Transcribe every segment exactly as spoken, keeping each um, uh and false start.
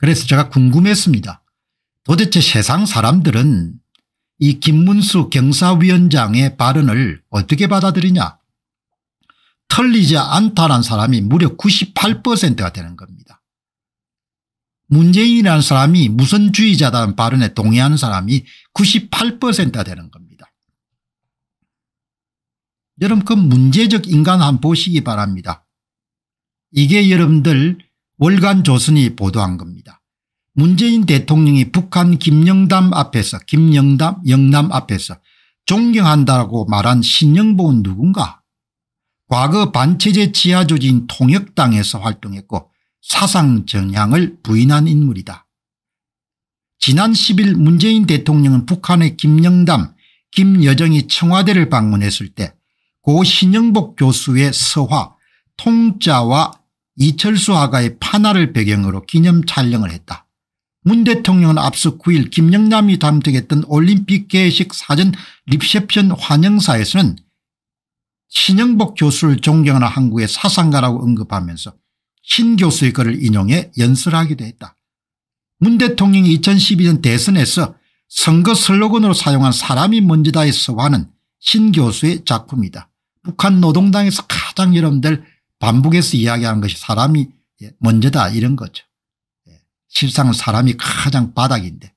그래서 제가 궁금했습니다. 도대체 세상 사람들은 이 김문수 경사위원장의 발언을 어떻게 받아들이냐. 틀리지 않다는 사람이 무려 구십팔 퍼센트가 되는 겁니다. 문재인이라는 사람이 무선주의자다는 발언에 동의하는 사람이 구십팔 퍼센트가 되는 겁니다. 여러분, 그 문제적 인간 한번 보시기 바랍니다. 이게 여러분들 월간 조선이 보도한 겁니다. 문재인 대통령이 북한 김영남 앞에서 김영남 영남 앞에서 존경한다라고 말한 신영복은 누군가? 과거 반체제 지하조직인 통혁당에서 활동했고 사상 정향을 부인한 인물이다. 지난 십일 문재인 대통령은 북한의 김영남, 김여정이 청와대를 방문했을 때 고 신영복 교수의 서화 통짜와 이철수 화가의 판화를 배경으로 기념 촬영을 했다. 문 대통령은 앞서 구일 김영남이 담당했던 올림픽 개회식 사전 리셉션 환영사에서는 신영복 교수를 존경하는 한국의 사상가라고 언급하면서 신 교수의 글을 인용해 연설하기도 했다. 문 대통령이 이천십이 년 대선에서 선거 슬로건으로 사용한 사람이 먼저다의 서화는 신 교수의 작품이다. 북한 노동당에서 가장 여러분들 반복해서 이야기하는 것이 사람이 먼저다 이런 거죠. 실상은 사람이 가장 바닥인데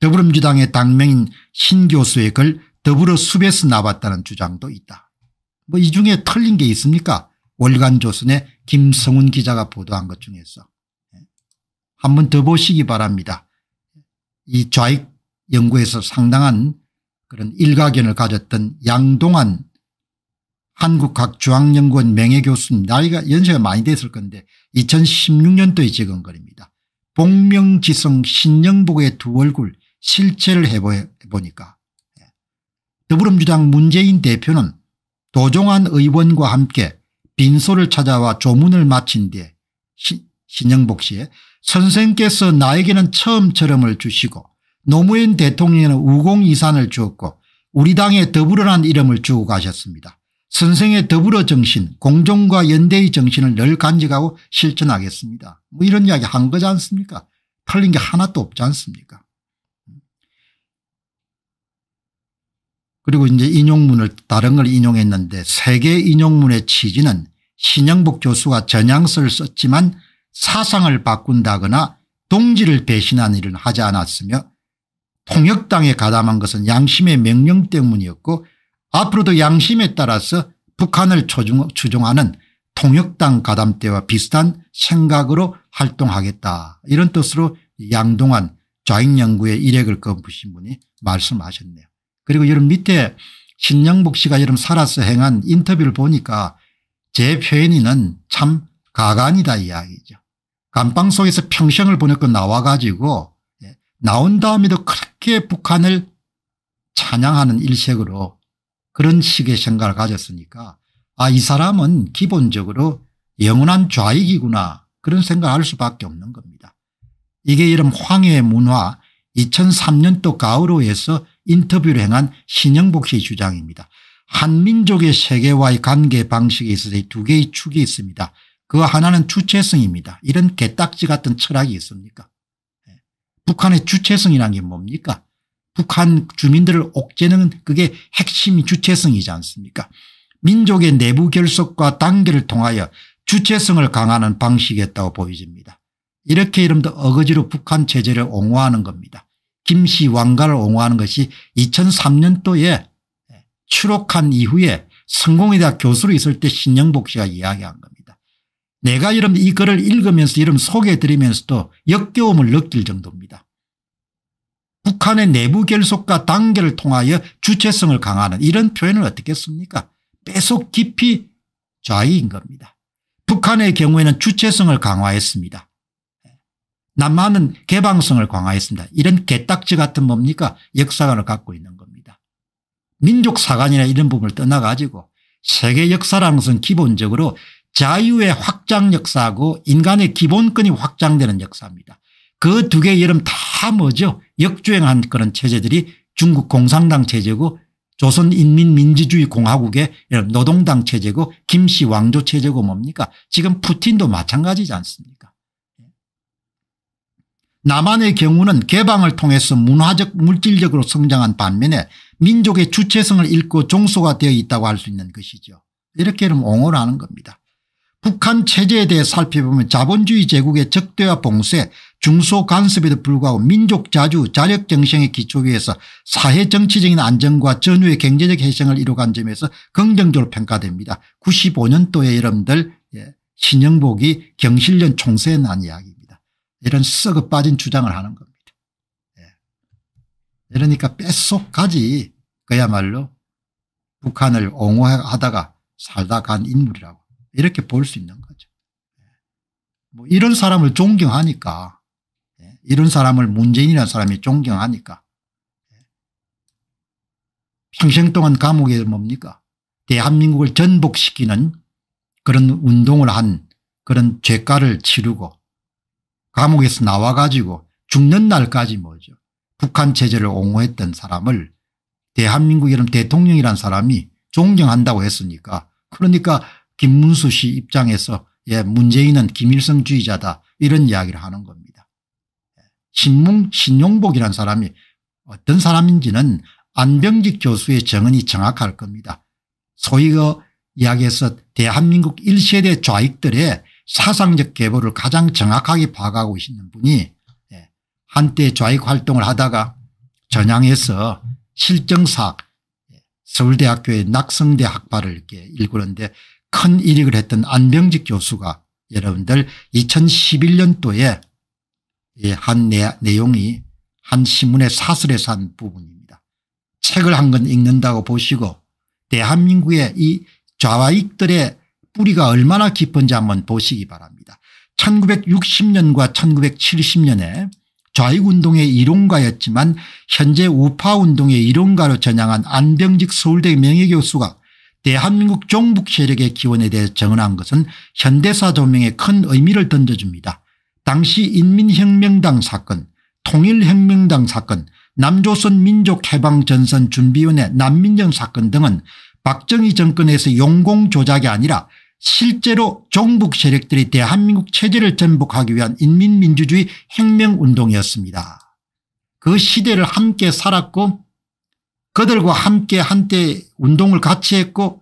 더불어민주당의 당명인 신 교수의 글 더불어 숲에서 나왔다는 주장도 있다. 뭐 이 중에 틀린 게 있습니까? 월간조선의 김성훈 기자가 보도한 것 중에서. 한 번 더 보시기 바랍니다. 이 좌익 연구에서 상당한 그런 일가견을 가졌던 양동환 한국학중앙연구원 명예교수님, 나이가 연세가 많이 됐을 건데 이천십육 년도에 적은 글입니다. 복명지성 신영복의 두 얼굴 실체를 해보니까 더불어민주당 문재인 대표는 도종환 의원과 함께 빈소를 찾아와 조문을 마친 뒤에 신영복 씨의 선생께서 나에게는 처음처럼을 주시고 노무현 대통령에는 우공이산을 주었고 우리 당에 더불어란 이름을 주고 가셨습니다. 선생의 더불어 정신, 공존과 연대의 정신을 늘 간직하고 실천하겠습니다. 뭐 이런 이야기 한 거지 않습니까? 틀린 게 하나도 없지 않습니까? 그리고 이제 인용문을 다른 걸 인용했는데 세계 인용문의 취지는 신영복 교수가 전향서를 썼지만 사상을 바꾼다거나 동지를 배신한 일은 하지 않았으며 통역당에 가담한 것은 양심의 명령 때문이었고 앞으로도 양심에 따라서 북한을 추종하는 통역당 가담 때와 비슷한 생각으로 활동하겠다. 이런 뜻으로 양동환 좌익연구의 일액을 거부신 분이 말씀하셨네요. 그리고 여러분 밑에 신영복 씨가 여러분 살아서 행한 인터뷰를 보니까 제 표현이는 참 가관이다 이야기죠. 감방 속에서 평생을 보냈고 나와가지고 나온 다음에도 그렇게 북한을 찬양하는 일색으로 그런 식의 생각을 가졌으니까 아, 이 사람은 기본적으로 영원한 좌익이구나 그런 생각을 할 수밖에 없는 겁니다. 이게 이런 황해 문화 이천삼 년도 가오로에서 인터뷰를 행한 신영복 씨의 주장입니다. 한민족의 세계와의 관계 방식에 있어서 두 개의 축이 있습니다. 그 하나는 주체성입니다. 이런 개딱지 같은 철학이 있습니까? 북한의 주체성이란 게 뭡니까? 북한 주민들을 옥죄는 그게 핵심이 주체성이지 않습니까? 민족의 내부 결속과 단계를 통하여 주체성을 강화하는 방식이었다고 보여집니다. 이렇게 이름도 어거지로 북한 체제를 옹호하는 겁니다. 김씨 왕가를 옹호하는 것이 이천삼 년도에 추록한 이후에 성공회대 교수로 있을 때 신영복 씨가 이야기한 겁니다. 내가 이름 이 글을 읽으면서 이름 소개해드리면서도 역겨움을 느낄 정도입니다. 북한의 내부 결속과 단계를 통하여 주체성을 강화하는 이런 표현을 어떻게 씁니까? 뼛속 깊이 좌익인 겁니다. 북한의 경우에는 주체성을 강화했습니다. 남한은 개방성을 강화했습니다. 이런 개딱지 같은 뭡니까? 역사관을 갖고 있는 겁니다. 민족사관이나 이런 부분을 떠나가지고 세계 역사라는 것은 기본적으로 자유의 확장 역사하고 인간의 기본권이 확장되는 역사입니다. 그 두 개의 이름 다 뭐죠? 역주행한 그런 체제들이 중국 공산당 체제고 조선인민민주주의공화국의 노동당 체제고 김씨 왕조 체제고 뭡니까? 지금 푸틴도 마찬가지지 않습니까? 남한의 경우는 개방을 통해서 문화적 물질적으로 성장한 반면에 민족의 주체성을 잃고 종소가 되어 있다고 할 수 있는 것이죠. 이렇게 좀 옹호를 하는 겁니다. 북한 체제에 대해 살펴보면 자본주의 제국의 적대와 봉쇄, 중소 간섭에도 불구하고 민족 자주, 자력 정생의 기초 위에서 사회 정치적인 안정과 전후의 경제적 해상을 이루어간 점에서 긍정적으로 평가됩니다. 구십오 년도에 여러분들 신영복이 경실련 총세에 난 이야기입니다. 이런 썩어 빠진 주장을 하는 겁니다. 그러니까 뼛속까지 그야말로 북한을 옹호하다가 살다 간 인물이라고 이렇게 볼 수 있는 거죠. 뭐 이런 사람을 존경하니까, 이런 사람을 문재인이라는 사람이 존경하니까 평생 동안 감옥에 뭡니까? 대한민국을 전복시키는 그런 운동을 한 그런 죄가를 치르고 감옥에서 나와 가지고 죽는 날까지 뭐죠? 북한 체제를 옹호했던 사람을 대한민국 이런 대통령이란 사람이 존경한다고 했으니까, 그러니까 김문수 씨 입장에서 예, 문재인은 김일성주의자다 이런 이야기를 하는 겁니다. 신문, 신용복이란 사람이 어떤 사람인지는 안병직 교수의 정언이 정확할 겁니다. 소위 그 이야기에서 대한민국 일 세대 좌익들의 사상적 계보를 가장 정확하게 파악하고 있는 분이 한때 좌익 활동을 하다가 전향해서 실정사학 서울대학교의 낙성대 학파를 이렇게 일구는데 큰 이익을 했던 안병직 교수가 여러분들 이천십일 년도에 한 내용이 한 신문의 사설에서 한 부분입니다. 책을 한 권 읽는다고 보시고 대한민국의 이 좌익들의 뿌리가 얼마나 깊은지 한번 보시기 바랍니다. 천구백육십 년과 천구백칠십 년에 좌익운동의 이론가였지만 현재 우파운동의 이론가로 전향한 안병직 서울대 명예교수가 대한민국 종북 세력의 기원에 대해 정언한 것은 현대사 조명에 큰 의미를 던져줍니다. 당시 인민혁명당 사건, 통일혁명당 사건, 남조선 민족해방전선 준비위원회 남민전 사건 등은 박정희 정권에서 용공 조작이 아니라 실제로 종북 세력들이 대한민국 체제를 전복하기 위한 인민민주주의 혁명운동이었습니다. 그 시대를 함께 살았고 그들과 함께 한때 운동을 같이 했고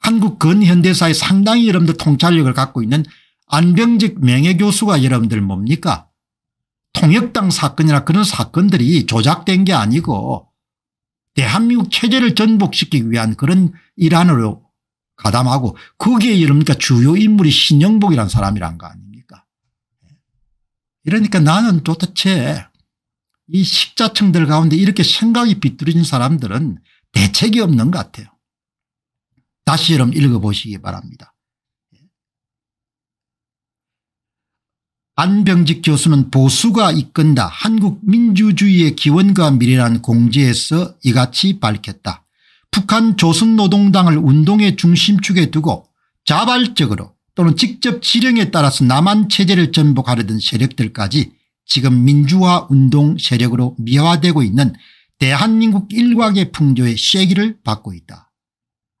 한국 근현대사에 상당히 여러분들 통찰력을 갖고 있는 안병직 명예교수가 여러분들 뭡니까? 통혁당 사건이나 그런 사건들이 조작된 게 아니고 대한민국 체제를 전복시키기 위한 그런 일환으로 가담하고 거기에 여러분들 주요 인물이 신영복이라는 사람이란 거 아닙니까? 이러니까 나는 도대체 이 식자층들 가운데 이렇게 생각이 비뚤어진 사람들은 대책이 없는 것 같아요. 다시 여러분 읽어보시기 바랍니다. 안병직 교수는 보수가 이끈다 한국 민주주의의 기원과 미래라는 공지에서 이같이 밝혔다. 북한 조선노동당을 운동의 중심축에 두고 자발적으로 또는 직접 지령에 따라서 남한 체제를 전복하려던 세력들까지 지금 민주화 운동 세력으로 미화되고 있는 대한민국 일각의 풍조의 쐐기를 받고 있다.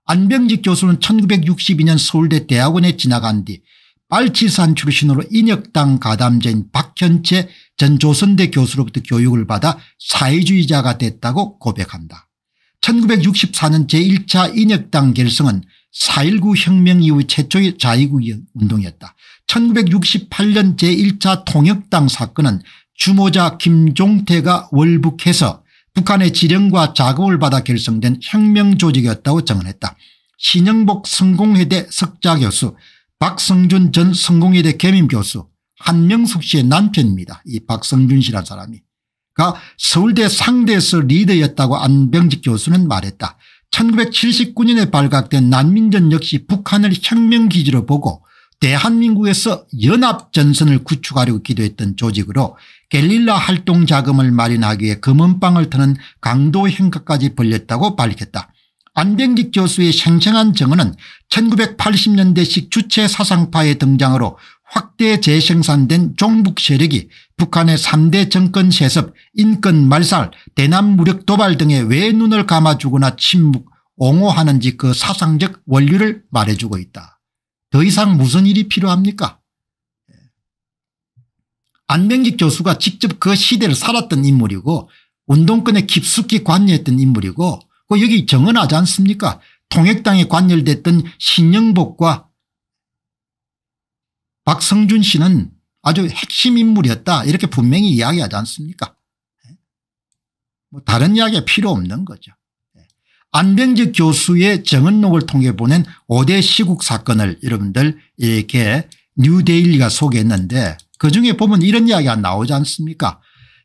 안병직 교수는 천구백육십이 년 서울대 대학원에 진학한 뒤 빨치산 출신으로 인혁당 가담자인 박현채 전 조선대 교수로부터 교육을 받아 사회주의자가 됐다고 고백한다. 천구백육십사 년 제일 차 인혁당 결성은 사 일구 혁명 이후 최초의 좌익운동이었다. 천구백육십팔 년 제일 차 통혁당 사건은 주모자 김종태가 월북해서 북한의 지령과 자금을 받아 결성된 혁명조직이었다고 정언했다. 신영복 성공회대 석좌교수, 박성준 전 성공회대 겸임교수, 한명숙 씨의 남편입니다. 이 박성준 씨란 사람이 가 서울대 상대에서 리더였다고 안병직 교수는 말했다. 천구백칠십구 년에 발각된 남민전 역시 북한을 혁명기지로 보고 대한민국에서 연합전선을 구축하려고 기도했던 조직으로 게릴라 활동 자금을 마련하기 위해 검은방을 트는 강도 행각까지 벌였다고 밝혔다. 안병직 교수의 생생한 정언은 천구백팔십 년대식 주체 사상파의 등장으로 확대 재생산된 종북 세력이 북한의 삼 대 정권 세습, 인권 말살, 대남 무력 도발 등에 왜 눈을 감아주거나 침묵, 옹호하는지 그 사상적 원리를 말해주고 있다. 더 이상 무슨 일이 필요합니까? 안병직 교수가 직접 그 시대를 살았던 인물이고 운동권에 깊숙이 관여했던 인물이고 그 여기 정언하지 않습니까? 통혁당에 관여됐던 신영복과 박성준 씨는 아주 핵심 인물이었다 이렇게 분명히 이야기하지 않습니까? 뭐 다른 이야기가 필요 없는 거죠. 안병직 교수의 정언록을 통해 보낸 오 대 시국 사건을 여러분들 이렇게 뉴데일리가 소개했는데 그중에 보면 이런 이야기가 나오지 않습니까?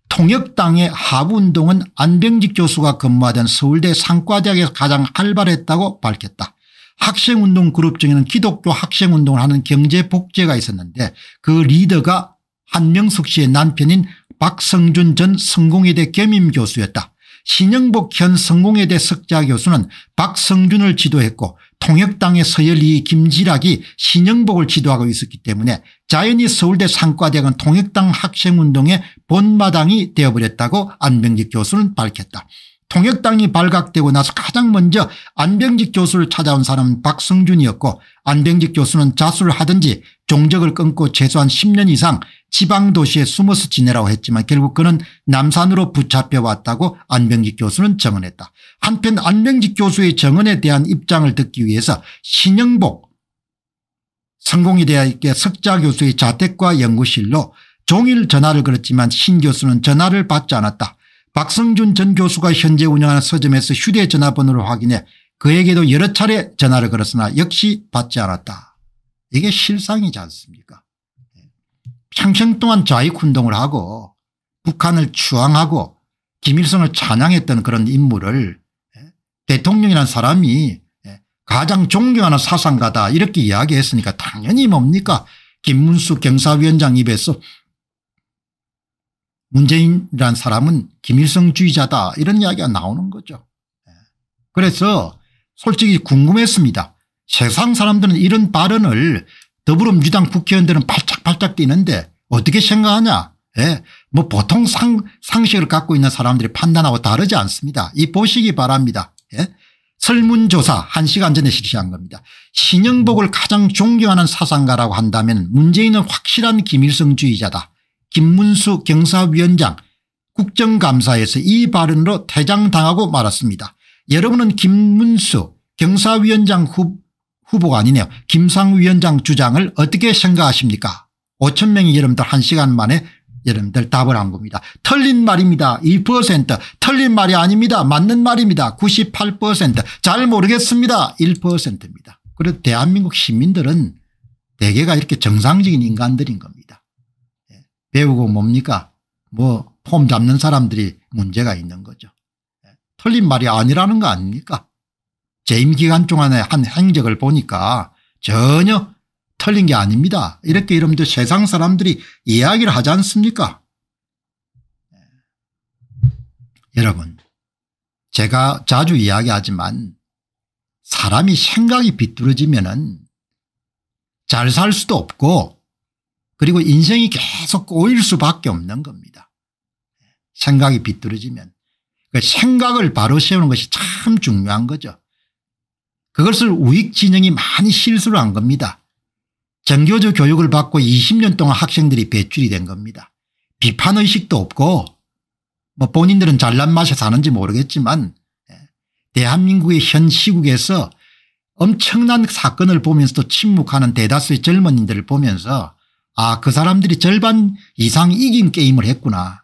통역당의 하부운동은 안병직 교수가 근무하던 서울대 상과대학에서 가장 활발했다고 밝혔다. 학생운동 그룹 중에는 기독교 학생운동을 하는 경제복지회가 있었는데 그 리더가 한명숙 씨의 남편인 박성준 전 성공회대 겸임교수였다. 신영복 현 성공회대 석좌 교수는 박성준을 지도했고 통혁당의 서열이 김지락이 신영복을 지도하고 있었기 때문에 자연히 서울대 상과대학은 통혁당 학생운동의 본마당이 되어버렸다고 안병직 교수는 밝혔다. 통혁당이 발각되고 나서 가장 먼저 안병직 교수를 찾아온 사람은 박성준이었고 안병직 교수는 자수를 하든지 종적을 끊고 최소한 십 년 이상 지방도시에 숨어서 지내라고 했지만 결국 그는 남산으로 붙잡혀왔다고 안병직 교수는 정언했다. 한편 안병직 교수의 정언에 대한 입장을 듣기 위해서 신영복 성공회대 석좌 교수의 자택과 연구실로 종일 전화를 걸었지만 신 교수는 전화를 받지 않았다. 박성준 전 교수가 현재 운영하는 서점에서 휴대전화번호를 확인해 그에게도 여러 차례 전화를 걸었으나 역시 받지 않았다. 이게 실상이지 않습니까? 평생 동안 좌익운동을 하고 북한을 추앙하고 김일성을 찬양했던 그런 인물을 대통령이라는 사람이 가장 존경하는 사상가다 이렇게 이야기했으니까 당연히 뭡니까? 김문수 경사위원장 입에서 문재인이란 사람은 김일성주의자다 이런 이야기가 나오는 거죠. 그래서 솔직히 궁금했습니다. 세상 사람들은 이런 발언을 더불어민주당 국회의원들은 발짝발짝 뛰는데 어떻게 생각하냐. 예. 뭐 보통 상, 상식을 갖고 있는 사람들이 판단하고 다르지 않습니다. 이 보시기 바랍니다. 예. 설문조사 한 시간 전에 실시한 겁니다. 신영복을 가장 존경하는 사상가라고 한다면 문재인은 확실한 김일성주의자다. 김문수 경사위원장 국정감사에서 이 발언으로 퇴장당하고 말았습니다. 여러분은 김문수 경사위원장 후, 후보가 아니네요. 김상위원장 주장을 어떻게 생각하십니까? 오천 명이 여러분들 한 시간 만에 여러분들 답을 한 겁니다. 틀린 말입니다. 이 퍼센트. 틀린 말이 아닙니다. 맞는 말입니다. 구십팔 퍼센트. 잘 모르겠습니다. 일 퍼센트입니다. 그래도 대한민국 시민들은 대개가 이렇게 정상적인 인간들인 겁니다. 배우고 뭡니까? 뭐 폼 잡는 사람들이 문제가 있는 거죠. 틀린 말이 아니라는 거 아닙니까? 재임기간 동안에 한 행적을 보니까 전혀 틀린 게 아닙니다. 이렇게 여러분들 세상 사람들이 이야기를 하지 않습니까? 여러분 제가 자주 이야기하지만 사람이 생각이 비뚤어지면은 잘 살 수도 없고 그리고 인생이 계속 꼬일 수밖에 없는 겁니다. 생각이 비뚤어지면. 그러니까 생각을 바로 세우는 것이 참 중요한 거죠. 그것을 우익 진영이 많이 실수를 한 겁니다. 전교조 교육을 받고 이십 년 동안 학생들이 배출이 된 겁니다. 비판의식도 없고 뭐 본인들은 잘난 맛에 사는지 모르겠지만 대한민국의 현 시국에서 엄청난 사건을 보면서도 침묵하는 대다수의 젊은이들을 보면서 아, 그 사람들이 절반 이상 이긴 게임을 했구나.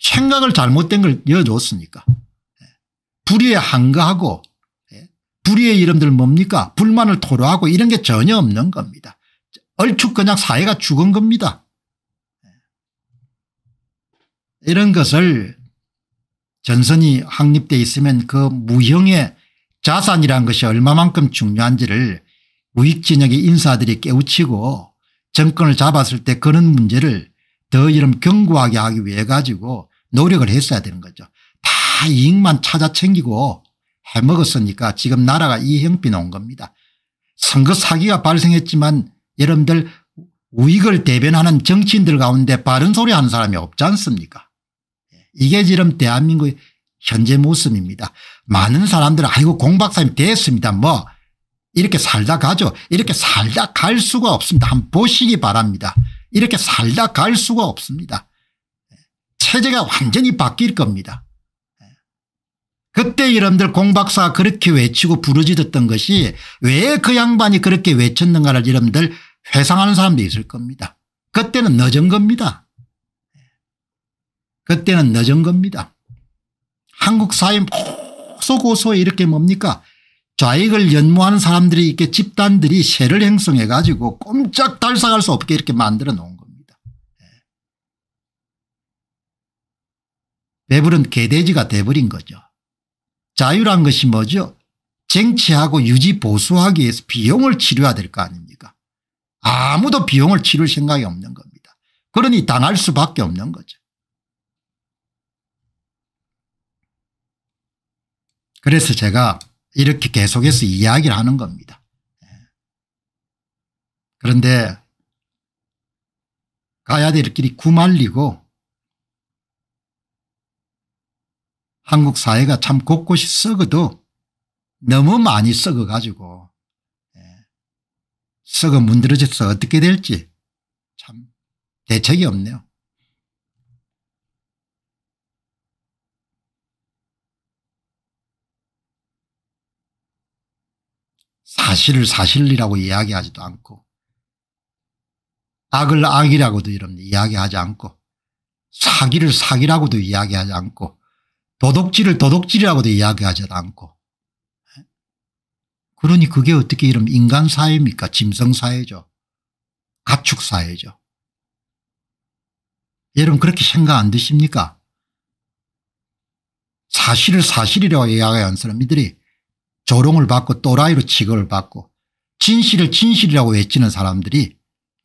생각을 잘못된 걸 여줬으니까. 불의에 항거하고 불의의 이름들 뭡니까? 불만을 토로하고 이런 게 전혀 없는 겁니다. 얼추 그냥 사회가 죽은 겁니다. 이런 것을 전선이 확립돼 있으면 그 무형의 자산이라는 것이 얼마만큼 중요한지를 우익진영의 인사들이 깨우치고 정권을 잡았을 때 그런 문제를 더 이런 견고하게 하기 위해 가지고 노력을 했어야 되는 거죠. 다 이익만 찾아 챙기고 해먹었으니까 지금 나라가 이 형편에 온 겁니다. 선거 사기가 발생했지만 여러분들 우익을 대변하는 정치인들 가운데 바른 소리 하는 사람이 없지 않습니까? 이게 지금 대한민국의 현재 모습입니다. 많은 사람들은 아이고 공박사님 됐습니다. 뭐 이렇게 살다 가죠. 이렇게 살다 갈 수가 없습니다. 한번 보시기 바랍니다. 이렇게 살다 갈 수가 없습니다. 체제가 완전히 바뀔 겁니다. 그때 여러분들 공박사가 그렇게 외치고 부르짖었던 것이 왜 그 양반이 그렇게 외쳤는가를 여러분들 회상하는 사람도 있을 겁니다. 그때는 늦은 겁니다. 그때는 늦은 겁니다. 한국 사회 고소고소에 이렇게 뭡니까? 좌익을 연모하는 사람들이 이렇게 집단들이 세를 형성해 가지고 꼼짝 달싹할 수 없게 이렇게 만들어 놓은 겁니다. 배부른 개돼지가 돼버린 거죠. 자유란 것이 뭐죠? 쟁취하고 유지 보수하기 위해서 비용을 치료해야 될 거 아닙니까? 아무도 비용을 치를 생각이 없는 겁니다. 그러니 당할 수밖에 없는 거죠. 그래서 제가 이렇게 계속해서 이야기를 하는 겁니다. 그런데 가야 될 길이 구말리고 한국 사회가 참 곳곳이 썩어도 너무 많이 썩어가지고 썩어 문드러져서 어떻게 될지 참 대책이 없네요. 사실을 사실이라고 이야기하지도 않고 악을 악이라고도 이런 이야기하지 않고 사기를 사기라고도 이야기하지 않고 도둑질을 도둑질이라고도 이야기하지도 않고 그러니 그게 어떻게 이런 인간 사회입니까? 짐승 사회죠. 가축 사회죠. 여러분 그렇게 생각 안 드십니까? 사실을 사실이라고 이야기하는 사람들이 조롱을 받고 또라이로 취급을 받고 진실을 진실이라고 외치는 사람들이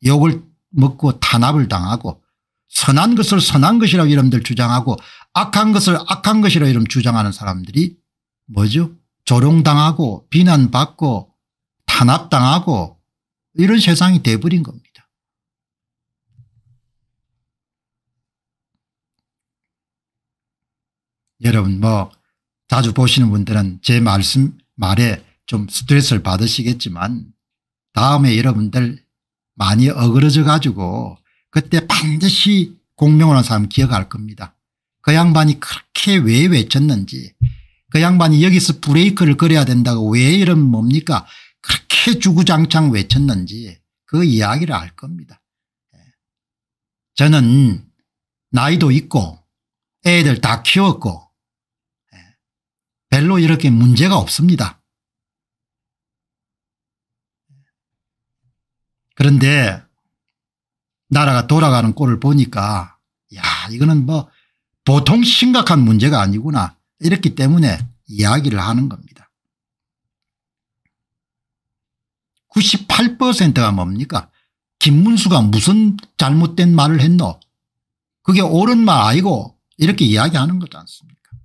욕을 먹고 탄압을 당하고 선한 것을 선한 것이라고 여러분들 주장하고 악한 것을 악한 것이라고 여러분 주장하는 사람들이 뭐죠? 조롱당하고 비난받고 탄압당하고 이런 세상이 돼버린 겁니다. 여러분 뭐 자주 보시는 분들은 제 말씀 말에 좀 스트레스를 받으시겠지만 다음에 여러분들 많이 어그러져 가지고 그때 반드시 공명을 한 사람 기억할 겁니다. 그 양반이 그렇게 왜 외쳤는지 그 양반이 여기서 브레이크를 걸어야 된다고 왜 이런 뭡니까 그렇게 주구장창 외쳤는지 그 이야기를 알 겁니다. 저는 나이도 있고 애들 다 키웠고 별로 이렇게 문제가 없습니다. 그런데 나라가 돌아가는 꼴을 보니까 야 이거는 뭐 보통 심각한 문제가 아니구나 이렇기 때문에 이야기를 하는 겁니다. 구십팔 퍼센트가 뭡니까? 김문수가 무슨 잘못된 말을 했노? 그게 옳은 말 아니고 이렇게 이야기하는 거지 않습니까?